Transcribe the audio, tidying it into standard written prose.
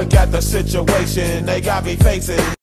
Look at the situation they got me facing.